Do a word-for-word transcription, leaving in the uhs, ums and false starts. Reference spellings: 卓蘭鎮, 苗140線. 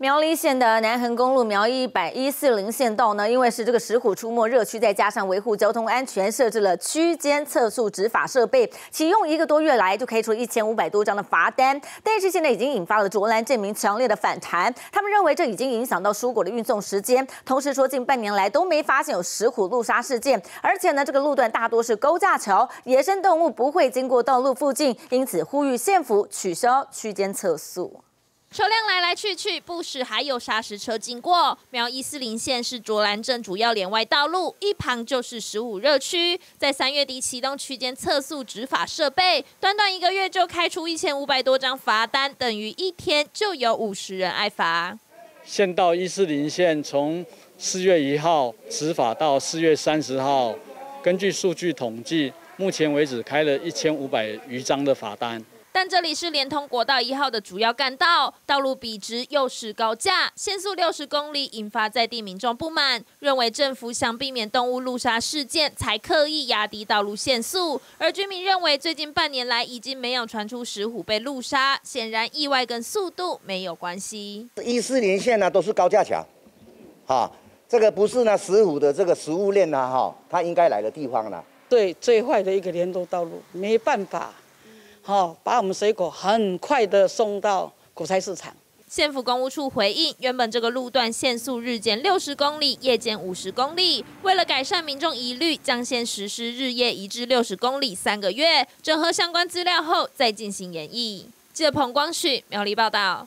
苗栗县的南横公路苗栗一百一十县道呢，因为是这个石虎出没热区，再加上维护交通安全，设置了区间测速执法设备，启用一个多月来就开出一千五百多张的罚单。但是现在已经引发了卓兰镇民强烈的反弹，他们认为这已经影响到蔬果的运送时间，同时说近半年来都没发现有石虎路杀事件，而且呢，这个路段大多是高架桥，野生动物不会经过道路附近，因此呼吁县府取消区间测速。 车辆来来去去，不时还有砂石车经过。苗一四零线是卓兰镇主要连外道路，一旁就是石虎热区。在三月底启动区间测速执法设备，短短一个月就开出一千五百多张罚单，等于一天就有五十人挨罚。县道一四零线从四月一号执法到四月三十号，根据数据统计，目前为止开了一千五百余张的罚单。 但这里是连通国道一号的主要干道，道路笔直又是高架，限速六十公里，引发在地民众不满，认为政府想避免动物路杀事件，才刻意压低道路限速。而居民认为，最近半年来已经没有传出石虎被路杀，显然意外跟速度没有关系。一四零线呢都是高架桥，啊，这个不是呢石虎的这个食物链呐、啊，哈，它应该来的地方了。对，最坏的一个连通道路，没办法。 哦，把我们水果很快的送到果菜市场。县府公务处回应，原本这个路段限速日间六十公里，夜间五十公里。为了改善民众疑虑，将先实施日夜一至六十公里三个月，整合相关资料后再进行研议。记者彭光旭苗栗报道。